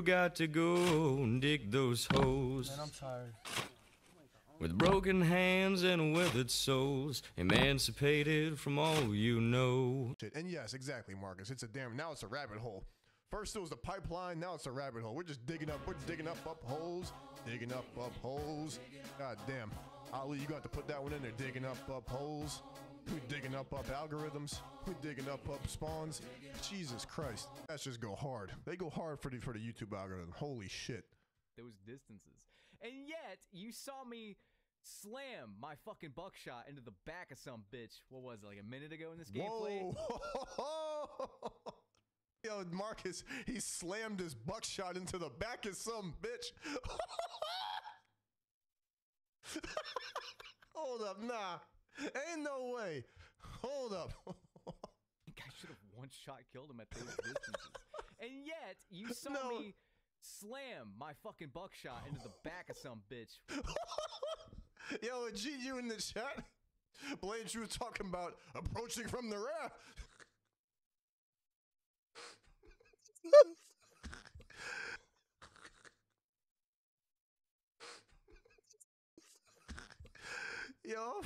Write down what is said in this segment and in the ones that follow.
You got to go and dig those holes. Man, I'm tired. With broken hands and withered souls, emancipated from all you know. And yes, exactly, Marcus. It's a damn. Now it's a rabbit hole. First it was the pipeline. Now it's a rabbit hole. We're just digging up. We're digging up holes. Digging up holes. God damn, Ali, you got to put that one in there. Digging up holes. We're digging up algorithms. We're digging up spawns. Jesus Christ, that's just go hard. They go hard for the YouTube algorithm. Holy shit. Those distances, and yet you saw me slam my fucking buckshot into the back of some bitch. What was it, like a minute ago in this gameplay? Yo, Marcus, he slammed his buckshot into the back of some bitch. Hold up, nah. Ain't no way. Hold up. I think I should have one-shot killed him at those distances. And yet, you saw me slam my fucking buckshot into the back of some bitch. Yo, GU in the chat. Blade Drew talking about approaching from the raft. Yo,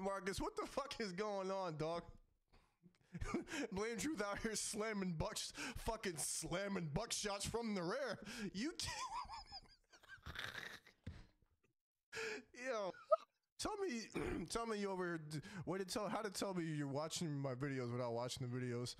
Marcus, what the fuck is going on, dog? Blame Truth out here slamming bucks, fucking slamming buckshots from the rear. You, yo, tell me you over here. How to tell me you're watching my videos without watching the videos?